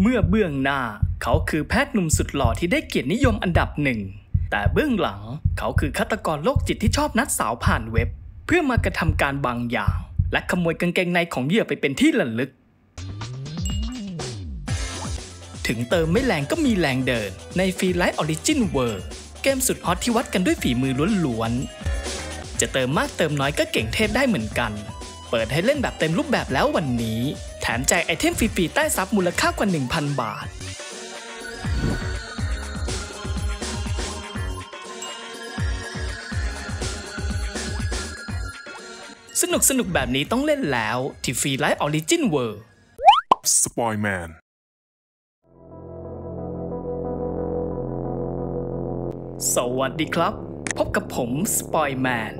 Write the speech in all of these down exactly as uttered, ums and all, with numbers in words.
เมื่อเบื้องหน้าเขาคือแพทย์หนุ่มสุดหล่อที่ได้เกียรตินิยมอันดับหนึ่งแต่เบื้องหลังเขาคือฆาตกรโรคจิตที่ชอบนัดสาวผ่านเว็บเพื่อมากระทำการบางอย่างและขโมยกางเกงในของเหยื่อไปเป็นที่ระลึกถึงเติมไม่แรงก็มีแรงเดินใน Free Light Origin World เกมสุดฮอตที่วัดกันด้วยฝีมือล้วนๆจะเติมมากเติมน้อยก็เก่งเทพได้เหมือนกันเปิดให้เล่นแบบเต็มรูปแบบแล้ววันนี้แถมแจกไอเทมฟรีๆใต้ซับมูลค่ากว่า หนึ่งพัน บาทสนุกสนุกแบบนี้ต้องเล่นแล้วที่ Free Light Origin World สปอยแมนสวัสดีครับพบกับผมสปอยแมน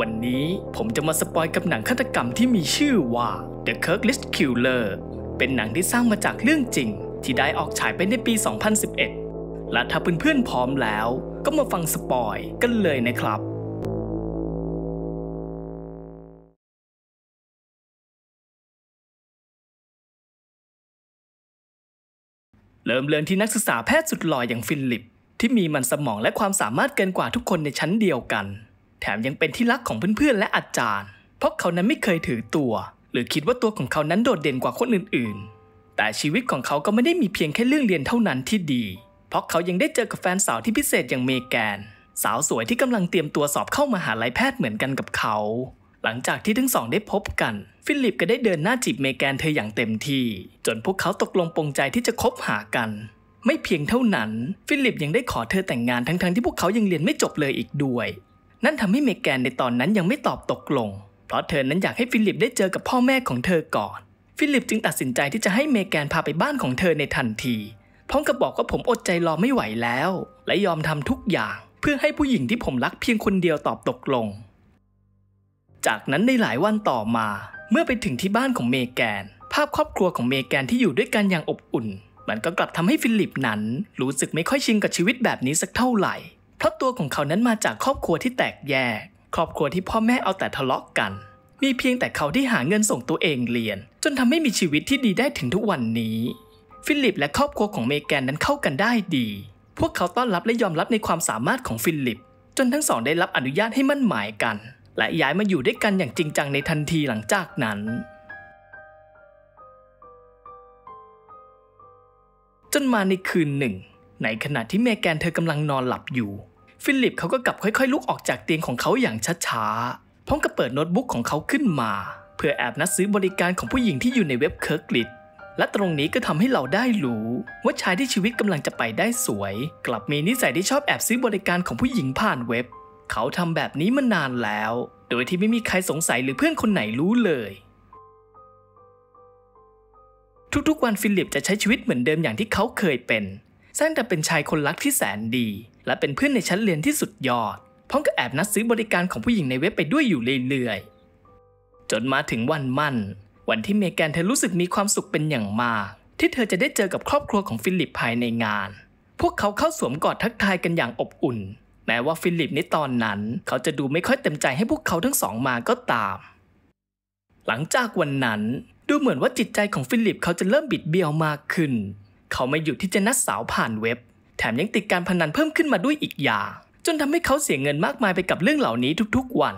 วันนี้ผมจะมาสปอยกับหนังฆาตกรรมที่มีชื่อว่า The Craigslist Killer เป็นหนังที่สร้างมาจากเรื่องจริงที่ได้ออกฉายไปในปี สองพันสิบเอ็ด และถ้าเพื่อนๆพร้อมแล้วก็มาฟังสปอยกันเลยนะครับเริ่มเรื่องที่นักศึกษาแพทย์สุดหล่ออย่างฟิลิปที่มีมันสมองและความสามารถเกินกว่าทุกคนในชั้นเดียวกันแถมยังเป็นที่รักของเพื่อนๆและอาจารย์เพราะเขานั้นไม่เคยถือตัวหรือคิดว่าตัวของเขานั้นโดดเด่นกว่าคนอื่นๆแต่ชีวิตของเขาก็ไม่ได้มีเพียงแค่เรื่องเรียนเท่านั้นที่ดีเพราะเขายังได้เจอกับแฟนสาวที่พิเศษอย่างเมแกนสาวสวยที่กำลังเตรียมตัวสอบเข้ามหาลัยแพทย์เหมือนกันกับเขาหลังจากที่ทั้งสองได้พบกันฟิลิปก็ได้เดินหน้าจีบเมแกนเธออย่างเต็มที่จนพวกเขาตกลงปรงใจที่จะคบหากันไม่เพียงเท่านั้นฟิลิปยังได้ขอเธอแต่งงานทั้งๆที่พวกเขายังเรียนไม่จบเลยอีกด้วยนั่นทำให้เมแกนในตอนนั้นยังไม่ตอบตกลงเพราะเธอนั้นอยากให้ฟิลิปได้เจอกับพ่อแม่ของเธอก่อนฟิลิปจึงตัดสินใจที่จะให้เมแกนพาไปบ้านของเธอในทันทีพร้อมกับบอกว่าผมอดใจรอไม่ไหวแล้วและยอมทำทุกอย่างเพื่อให้ผู้หญิงที่ผมรักเพียงคนเดียวตอบตกลงจากนั้นในหลายวันต่อมาเมื่อไปถึงที่บ้านของเมแกนภาพครอบครัวของเมแกนที่อยู่ด้วยกันอย่างอบอุ่นมันก็กลับทำให้ฟิลิปนั้นรู้สึกไม่ค่อยชินกับชีวิตแบบนี้สักเท่าไหร่เพราะตัวของเขานั้นมาจากครอบครัวที่แตกแยกครอบครัวที่พ่อแม่เอาแต่ทะเลาะกันมีเพียงแต่เขาที่หาเงินส่งตัวเองเรียนจนทำให้มีชีวิตที่ดีได้ถึงทุกวันนี้ฟิลิปและครอบครัวของเมแกนนั้นเข้ากันได้ดีพวกเขาต้อนรับและยอมรับในความสามารถของฟิลิปจนทั้งสองได้รับอนุญาตให้มั่นหมายกันและย้ายมาอยู่ด้วยกันอย่างจริงจังในทันทีหลังจากนั้นจนมาในคืนหนึ่งในขณะที่เมแกนเธอกำลังนอนหลับอยู่ฟิลิปเขาก็กลับค่อยๆลุกออกจากเตียงของเขาอย่างช้าๆพร้อมกับเปิดโน้ตบุ๊กของเขาขึ้นมาเพื่อแอบนัดซื้อบริการของผู้หญิงที่อยู่ในเว็บเคิร์กลิดและตรงนี้ก็ทำให้เราได้รู้ว่าชายที่ชีวิตกำลังจะไปได้สวยกลับมีนิสัยที่ชอบแอบซื้อบริการของผู้หญิงผ่านเว็บเขาทำแบบนี้มานานแล้วโดยที่ไม่มีใครสงสัยหรือเพื่อนคนไหนรู้เลยทุกๆวันฟิลิปจะใช้ชีวิตเหมือนเดิมอย่างที่เขาเคยเป็นสร้างแต่เป็นชายคนรักที่แสนดีและเป็นเพื่อนในชั้นเรียนที่สุดยอดพร้อมกับแอบนัดซื้อบริการของผู้หญิงในเว็บไปด้วยอยู่เรื่อยๆจนมาถึงวันมั่นวันที่เมแกนเธอรู้สึกมีความสุขเป็นอย่างมากที่เธอจะได้เจอกับครอบครัวของฟิลิปภายในงานพวกเขาเข้าสวมกอดทักทายกันอย่างอบอุ่นแม้ว่าฟิลิปในตอนนั้นเขาจะดูไม่ค่อยเต็มใจให้พวกเขาทั้งสองมาก็ตามหลังจากวันนั้นดูเหมือนว่าจิตใจของฟิลิปเขาจะเริ่มบิดเบี้ยวมากขึ้นเขาไม่หยุดที่จะนัดสาวผ่านเว็บแถมยังติดการพนันเพิ่มขึ้นมาด้วยอีกอย่างจนทำให้เขาเสียเงินมากมายไปกับเรื่องเหล่านี้ทุกๆวัน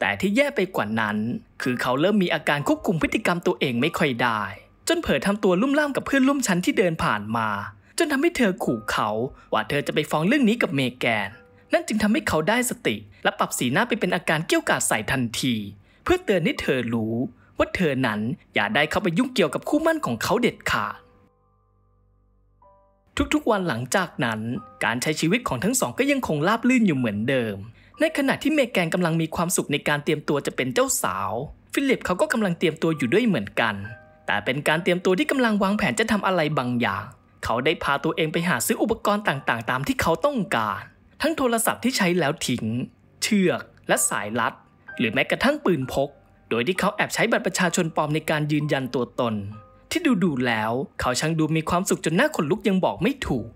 แต่ที่แย่ไปกว่านั้นคือเขาเริ่มมีอาการควบคุมพฤติกรรมตัวเองไม่ค่อยได้จนเผลอทำตัวลุ่มล่ามกับเพื่อนร่วมชั้นที่เดินผ่านมาจนทำให้เธอขู่เขาว่าเธอจะไปฟ้องเรื่องนี้กับเมแกนนั่นจึงทำให้เขาได้สติและปรับสีหน้าไปเป็นอาการเกี้ยวกาดใส่ทันทีเพื่อเตือนให้เธอรู้ว่าเธอนั้นอย่าได้เข้าไปยุ่งเกี่ยวกับคู่มั่นของเขาเด็ดขาดทุกๆวันหลังจากนั้นการใช้ชีวิตของทั้งสองก็ยังคงราบรื่นอยู่เหมือนเดิมในขณะที่เมแกนกำลังมีความสุขในการเตรียมตัวจะเป็นเจ้าสาวฟิลิปเขาก็กำลังเตรียมตัวอยู่ด้วยเหมือนกันแต่เป็นการเตรียมตัวที่กำลังวางแผนจะทำอะไรบางอย่างเขาได้พาตัวเองไปหาซื้ออุปกรณ์ต่างๆตามที่เขาต้องการทั้งโทรศัพท์ที่ใช้แล้วทิ้งเชือกและสายรัดหรือแม้กระทั่งปืนพกโดยที่เขาแอบใช้บัตรประชาชนปลอมในการยืนยันตัวตนที่ดูดูแล้วเขาช่างดูมีความสุขจนหน้าขนลุกยังบอกไม่ถูก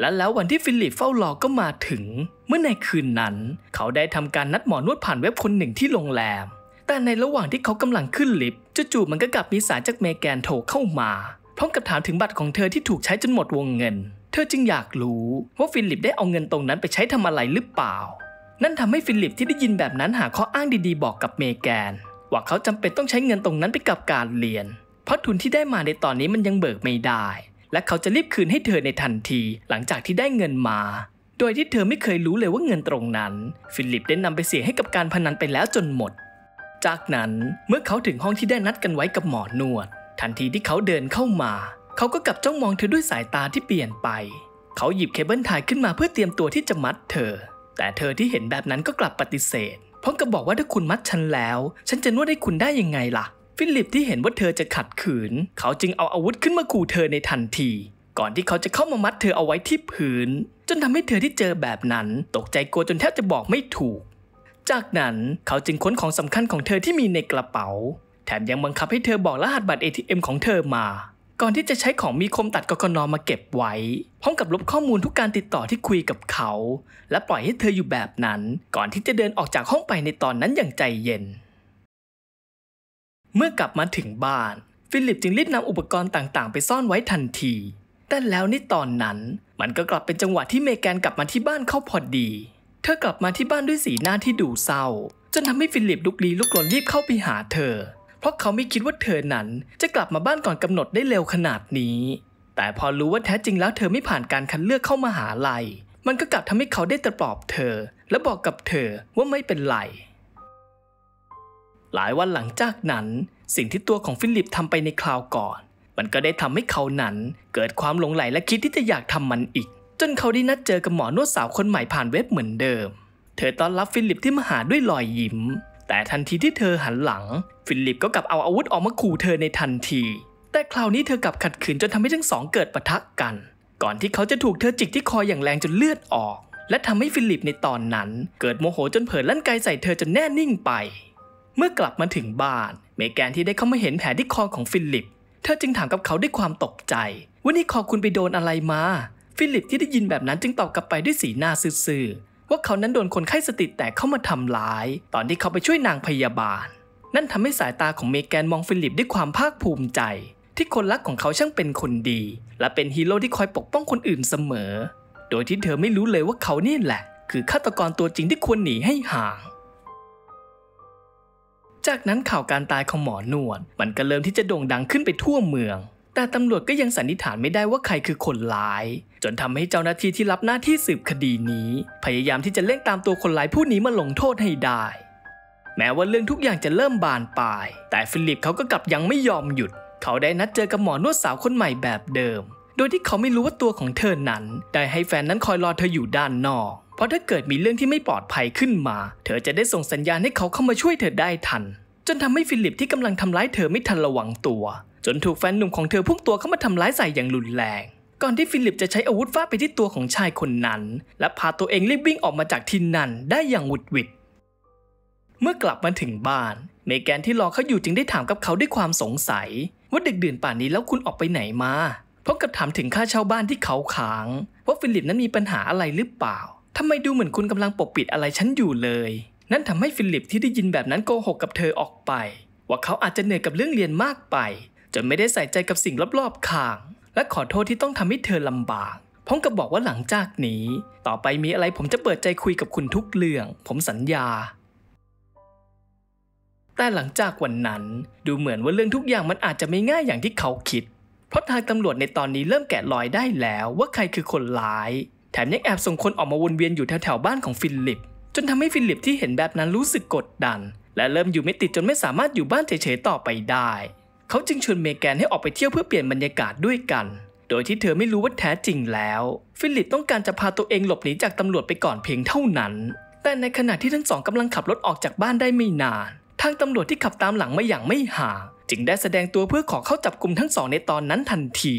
และแล้ววันที่ฟิลิปเฝ้ารอก็มาถึงเมื่อในคืนนั้นเขาได้ทำการนัดหมอนวดผ่านเว็บคนหนึ่งที่โรงแรม แต่ในระหว่างที่เขากำลังขึ้นลิฟต์จู่ๆมันก็กลับมีสายจากเมแกนโทรเข้ามาพร้อมกับถามถึงบัตรของเธอที่ถูกใช้จนหมดวงเงินเธอจึงอยากรู้ว่าฟิลิปได้เอาเงินตรงนั้นไปใช้ทำอะไรหรือเปล่านั่นทำให้ฟิลิปที่ได้ยินแบบนั้นหาข้ออ้างดีๆบอกกับเมแกนว่าเขาจำเป็นต้องใช้เงินตรงนั้นไปกับการเรียนเพราะทุนที่ได้มาในตอนนี้มันยังเบิกไม่ได้และเขาจะรีบคืนให้เธอในทันทีหลังจากที่ได้เงินมาโดยที่เธอไม่เคยรู้เลยว่าเงินตรงนั้นฟิลิปได้นำไปเสียให้กับการพนันไปแล้วจนหมดจากนั้นเมื่อเขาถึงห้องที่ได้นัดกันไว้กับหมอนวดทันทีที่เขาเดินเข้ามาเขาก็กลับจ้องมองเธอด้วยสายตาที่เปลี่ยนไปเขาหยิบเคเบิลไทขึ้นมาเพื่อเตรียมตัวที่จะมัดเธอแต่เธอที่เห็นแบบนั้นก็กลับปฏิเสธพร้อมกับบอกว่าถ้าคุณมัดฉันแล้วฉันจะนวดให้คุณได้ยังไงล่ะฟิลิปที่เห็นว่าเธอจะขัดขืนเขาจึงเอาอาวุธขึ้นมาขู่เธอในทันทีก่อนที่เขาจะเข้ามามัดเธอเอาไว้ที่พื้นจนทำให้เธอที่เจอแบบนั้นตกใจกลัวจนแทบจะบอกไม่ถูกจากนั้นเขาจึงค้นของสำคัญของเธอที่มีในกระเป๋าแถมยังบังคับให้เธอบอกรหัสบัตร เอ ที เอ็ม ของเธอมาก่อนที่จะใช้ของมีคมตัดกกน.มาเก็บไว้พร้อมกับลบข้อมูลทุกการติดต่อที่คุยกับเขาและปล่อยให้เธออยู่แบบนั้นก่อนที่จะเดินออกจากห้องไปในตอนนั้นอย่างใจเย็นเมื่อกลับมาถึงบ้านฟิลิปจึงรีบนำอุปกรณ์ต่างๆไปซ่อนไว้ทันทีแต่แล้วในตอนนั้นมันก็กลับเป็นจังหวะที่เมแกนกลับมาที่บ้านเข้าพอดีเธอกลับมาที่บ้านด้วยสีหน้าที่ดูเศร้าจนทำให้ฟิลิปลุกลี้ลุกลนรีบเข้าไปหาเธอเพราะเขาไม่คิดว่าเธอนั้นจะกลับมาบ้านก่อนกำหนดได้เร็วขนาดนี้แต่พอรู้ว่าแท้จริงแล้วเธอไม่ผ่านการคัดเลือกเข้ามหาลัยมันก็กลับทำให้เขาได้แต่ปลอบเธอและบอกกับเธอว่าไม่เป็นไรหลายวันหลังจากนั้นสิ่งที่ตัวของฟิลิปทำไปในคราวก่อนมันก็ได้ทำให้เขานั้นเกิดความหลงใหลและคิดที่จะอยากทำมันอีกจนเขาได้นัดเจอกับหมอนวดสาวคนใหม่ผ่านเว็บเหมือนเดิมเธอต้อนรับฟิลิปที่มาหาด้วยรอยยิ้มแต่ทันทีที่เธอหันหลังฟิลิปก็กลับเอาอาวุธออกมาขู่เธอในทันทีแต่คราวนี้เธอกลับขัดขืนจนทำให้ทั้งสองเกิดปะทะกันก่อนที่เขาจะถูกเธอจิกที่คออย่างแรงจนเลือดออกและทำให้ฟิลิปในตอนนั้นเกิดโมโหจนเผลอลั่นไกใส่เธอจนแน่นิ่งไปเมื่อกลับมาถึงบ้านเมแกนที่ได้เข้ามาเห็นแผลที่คอของฟิลิปเธอจึงถามกับเขาด้วยความตกใจว่านี่คอคุณไปโดนอะไรมาฟิลิปที่ได้ยินแบบนั้นจึงตอบกลับไปด้วยสีหน้าซื่อๆว่าเขานั้นโดนคนไข้สติแตกเข้ามาทำร้ายตอนที่เขาไปช่วยนางพยาบาลนั่นทำให้สายตาของเมแกนมองฟิลิปด้วยความภาคภูมิใจที่คนรักของเขาช่างเป็นคนดีและเป็นฮีโร่ที่คอยปกป้องคนอื่นเสมอโดยที่เธอไม่รู้เลยว่าเขานี่แหละคือฆาตกรตัวจริงที่ควรหนีให้ห่างจากนั้นข่าวการตายของหมอนวดมันก็เริ่มที่จะโด่งดังขึ้นไปทั่วเมืองแต่ตำรวจก็ยังสันนิษฐานไม่ได้ว่าใครคือคนร้ายจนทำให้เจ้าหน้าที่ที่รับหน้าที่สืบคดีนี้พยายามที่จะเร่งตามตัวคนร้ายผู้นี้มาลงโทษให้ได้แม้ว่าเรื่องทุกอย่างจะเริ่มบานปลายแต่ฟิลิปเขาก็กลับยังไม่ยอมหยุดเขาได้นัดเจอกับหมอนวดสาวคนใหม่แบบเดิมโดยที่เขาไม่รู้ว่าตัวของเธอนั้นได้ให้แฟนนั้นคอยรอเธออยู่ด้านนอกเพราะถ้าเกิดมีเรื่องที่ไม่ปลอดภัยขึ้นมาเธอจะได้ส่งสัญญาณให้เขาเข้ามาช่วยเธอได้ทันจนทำให้ฟิลิปที่กำลังทำร้ายเธอไม่ทันระวังตัวจนถูกแฟนหนุ่มของเธอพุ่งตัวเข้ามาทำร้ายใส่อย่างรุนแรงก่อนที่ฟิลิปจะใช้อาวุธฟาดไปที่ตัวของชายคนนั้นและพาตัวเองรีบวิ่งออกมาจากที่นั่นได้อย่างหวุดหวิดเมื่อกลับมาถึงบ้านเมแกนที่รอเขาอยู่จึงได้ถามกับเขาด้วยความสงสัยว่าดึกดื่นป่านนี้แล้วคุณออกไปไหนมาพร้อมกับถามถึงค่าเช่าบ้านที่เขาค้างว่าฟิลิปนั้นมีปัญหาอะไรหรือเปล่าทำไมดูเหมือนคุณกำลังปกปิดอะไรฉันอยู่เลยนั่นทำให้ฟิลิปที่ได้ยินแบบนั้นโกหกกับเธอออกไปว่าเขาอาจจะเหนื่อยกับเรื่องเรียนมากไปจนไม่ได้ใส่ใจกับสิ่งรอบๆข้างและขอโทษที่ต้องทำให้เธอลำบากพร้อมกับบอกว่าหลังจากนี้ต่อไปมีอะไรผมจะเปิดใจคุยกับคุณทุกเรื่องผมสัญญาแต่หลังจากวันนั้นดูเหมือนว่าเรื่องทุกอย่างมันอาจจะไม่ง่ายอย่างที่เขาคิดเพราะทางตำรวจในตอนนี้เริ่มแกะรอยได้แล้วว่าใครคือคนร้ายแถมยังแอบส่งคนออกมาวนเวียนอยู่แถวๆบ้านของฟิลิปจนทำให้ฟิลิปที่เห็นแบบนั้นรู้สึกกดดันและเริ่มอยู่ไม่ติดจนไม่สามารถอยู่บ้านเฉยๆต่อไปได้เขาจึงชวนเมแกนให้ออกไปเที่ยวเพื่อเปลี่ยนบรรยากาศด้วยกันโดยที่เธอไม่รู้ว่าแท้จริงแล้วฟิลิปต้องการจะพาตัวเองหลบหนีจากตำรวจไปก่อนเพียงเท่านั้นแต่ในขณะที่ทั้งสองกำลังขับรถออกจากบ้านได้ไม่นานทางตำรวจที่ขับตามหลังมาอย่างไม่ห่างจึงได้แสดงตัวเพื่อขอเข้าจับกุมทั้งสองในตอนนั้นทันที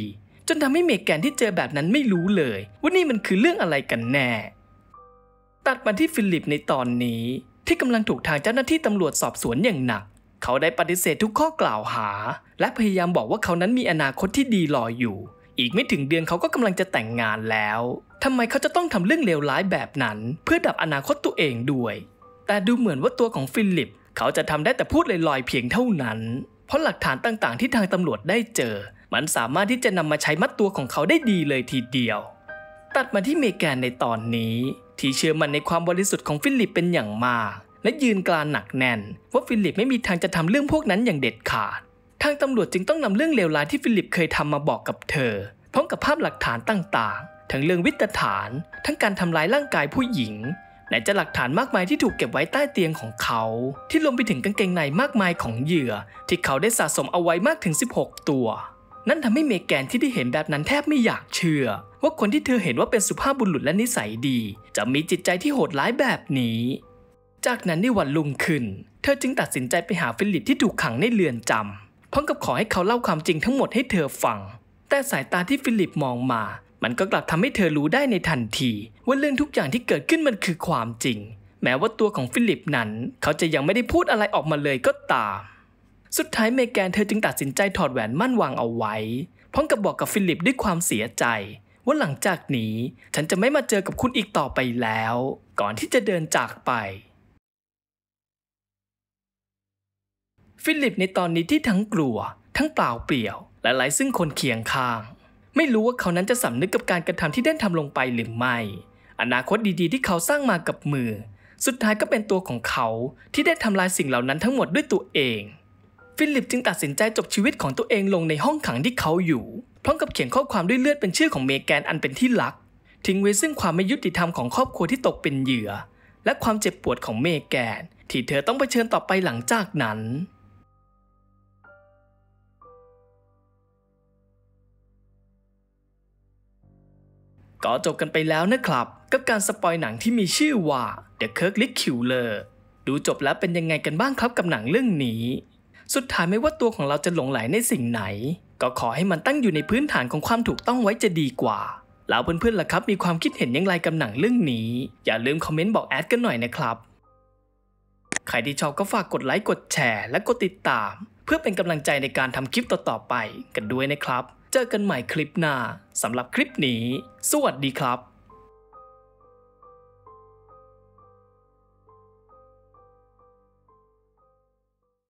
จนทำให้เมแกนที่เจอแบบนั้นไม่รู้เลยว่านี่มันคือเรื่องอะไรกันแน่ตัดมาที่ฟิลิปในตอนนี้ที่กำลังถูกทางเจ้าหน้าที่ตำรวจสอบสวนอย่างหนักเขาได้ปฏิเสธทุกข้อกล่าวหาและพยายามบอกว่าเขานั้นมีอนาคตที่ดีรออยู่อีกไม่ถึงเดือนเขาก็กำลังจะแต่งงานแล้วทำไมเขาจะต้องทำเรื่องเลวร้ายแบบนั้นเพื่อดับอนาคตตัวเองด้วยแต่ดูเหมือนว่าตัวของฟิลิป เขาจะทำได้แต่พูดลอยๆเพียงเท่านั้นเพราะหลักฐานต่างๆที่ทางตำรวจได้เจอมันสามารถที่จะนำมาใช้มัดตัวของเขาได้ดีเลยทีเดียวตัดมาที่เมแกนในตอนนี้ที่เชื่อมั่นในความบริสุทธิ์ของฟิลิปเป็นอย่างมากและยืนกรานหนักแน่นว่าฟิลิปไม่มีทางจะทำเรื่องพวกนั้นอย่างเด็ดขาดทางตำรวจจึงต้องนำเรื่องเลวร้ายที่ฟิลิปเคยทำมาบอกกับเธอพร้อมกับภาพหลักฐานต่างๆทั้งเรื่องวิตฐานทั้งการทำร้ายร่างกายผู้หญิงไหนจะหลักฐานมากมายที่ถูกเก็บไว้ใต้เตียงของเขาที่รวมไปถึงกางเกงในมากมายของเหยื่อที่เขาได้สะสมเอาไว้มากถึงสิบหกตัวนั่นทำให้เมแกนที่ได้เห็นแบบนั้นแทบไม่อยากเชื่อว่าคนที่เธอเห็นว่าเป็นสุภาพบุรุษและนิสัยดีจะมีจิตใจที่โหดร้ายแบบนี้จากนั้นในวันรุ่งขึ้นเธอจึงตัดสินใจไปหาฟิลิปที่ถูกขังในเรือนจำพร้อมกับขอให้เขาเล่าความจริงทั้งหมดให้เธอฟังแต่สายตาที่ฟิลิปมองมามันก็กลับทำให้เธอรู้ได้ในทันทีว่าเรื่องทุกอย่างที่เกิดขึ้นมันคือความจริงแม้ว่าตัวของฟิลิปนั้นเขาจะยังไม่ได้พูดอะไรออกมาเลยก็ตามสุดท้ายเมแกนเธอจึงตัดสินใจถอดแหวนมั่นวางเอาไว้พร้อมกับบอกกับฟิลิปด้วยความเสียใจว่าหลังจากนี้ฉันจะไม่มาเจอกับคุณอีกต่อไปแล้วก่อนที่จะเดินจากไปฟิลิปในตอนนี้ที่ทั้งกลัวทั้งเปล่าเปลี่ยวและไร้ซึ่งคนเคียงข้างไม่รู้ว่าเขานั้นจะสำนึกกับการกระทำที่ได้ทำลงไปหรือไม่อนาคตดีๆที่เขาสร้างมากับมือสุดท้ายก็เป็นตัวของเขาที่ได้ทำลายสิ่งเหล่านั้นทั้งหมดด้วยตัวเองฟิลิปจึงตัดสินใจจบชีวิตของตัวเองลงในห้องขังที่เขาอยู่พร้อมกับเขียนข้อความด้วยเลือดเป็นชื่อของเมแกนอันเป็นที่รักทิ้งไว้ซึ่งความไม่ยุติธรรมของครอบครัวที่ตกเป็นเหยื่อและความเจ็บปวดของเมแกนที่เธอต้องเผชิญต่อไปหลังจากนั้นก็จบกันไปแล้วนะครับกับการสปอยหนังที่มีชื่อว่า The Craigslist Killer ดูจบแล้วเป็นยังไงกันบ้างครับกับหนังเรื่องนี้สุดท้ายไม่ว่าตัวของเราจะหลงไหลในสิ่งไหนก็ขอให้มันตั้งอยู่ในพื้นฐานของความถูกต้องไว้จะดีกว่าแล้วเพื่อนๆล่ะครับมีความคิดเห็นอย่างไรกับหนังเรื่องนี้อย่าลืมคอมเมนต์บอกแอดกันหน่อยนะครับใครที่ชอบก็ฝากกดไลค์กดแชร์และกดติดตามเพื่อเป็นกำลังใจในการทำคลิปต่อๆไปกันด้วยนะครับเจอกันใหม่คลิปหน้าสำหรับคลิปนี้สวัสดีครับ